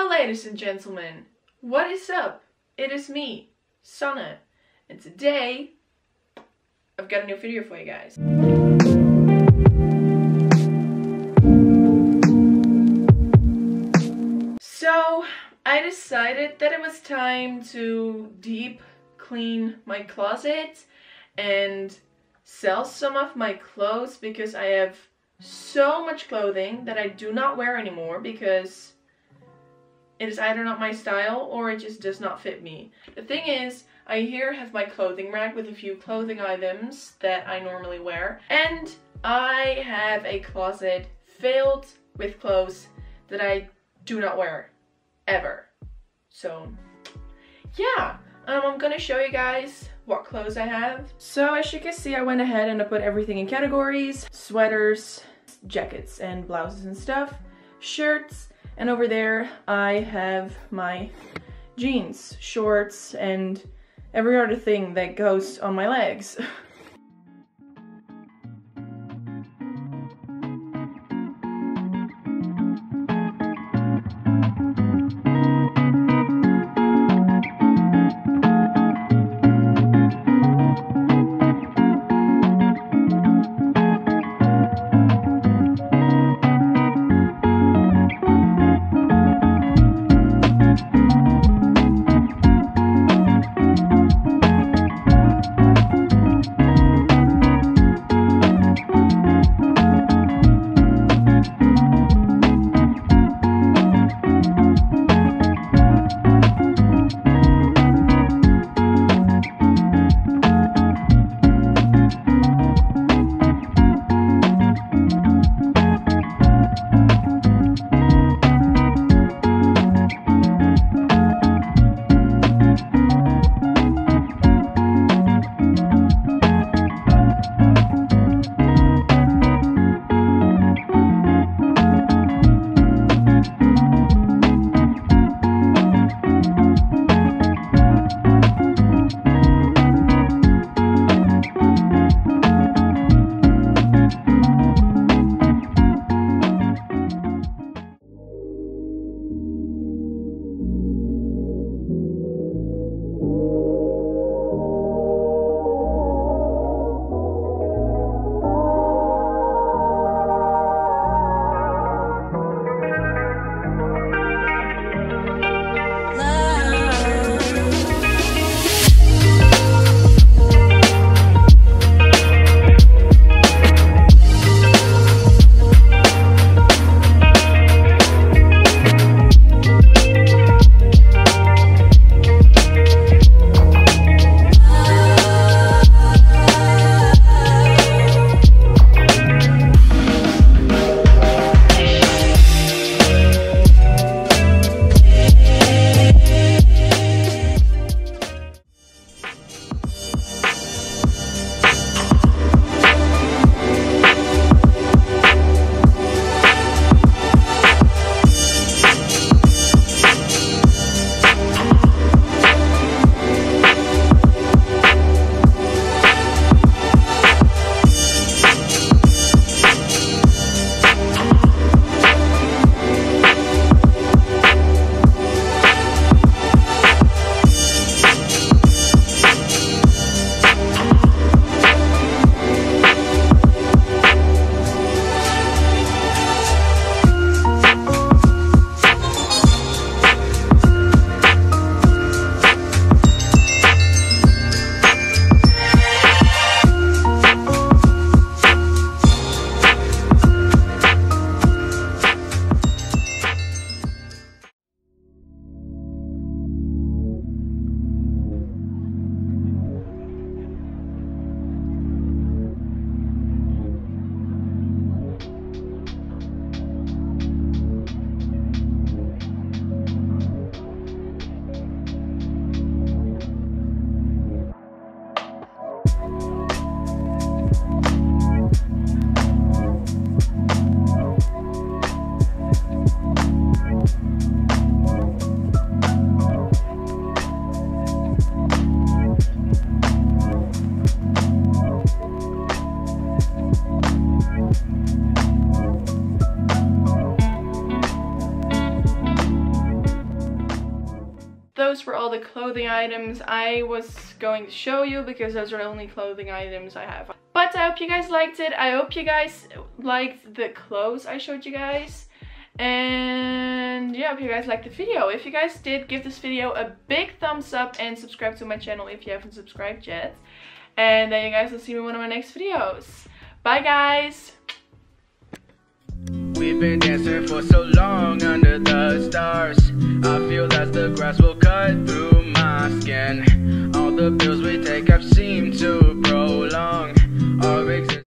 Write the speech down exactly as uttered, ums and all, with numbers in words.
Hello ladies and gentlemen, what is up? It is me, Sana, and today I've got a new video for you guys. So I decided that it was time to deep clean my closet and sell some of my clothes because I have so much clothing that I do not wear anymore because it is either not my style or it just does not fit me. The thing is, I here have my clothing rack with a few clothing items that I normally wear, and I have a closet filled with clothes that I do not wear ever. So yeah, um, I'm gonna show you guys what clothes I have. So as you can see, I went ahead and I put everything in categories: sweaters, jackets and blouses and stuff, shirts, and over there I have my jeans, shorts, and every other thing that goes on my legs. Thank you. those were all the clothing items I was going to show you, because those are the only clothing items I have. But I hope you guys liked it. I hope you guys liked the clothes I showed you guys. And yeah, I hope you guys liked the video. If you guys did, give this video a big thumbs up and subscribe to my channel if you haven't subscribed yet. And then you guys will see me in one of my next videos. Bye guys! We've been dancing for so long under the stars. I feel that the grass will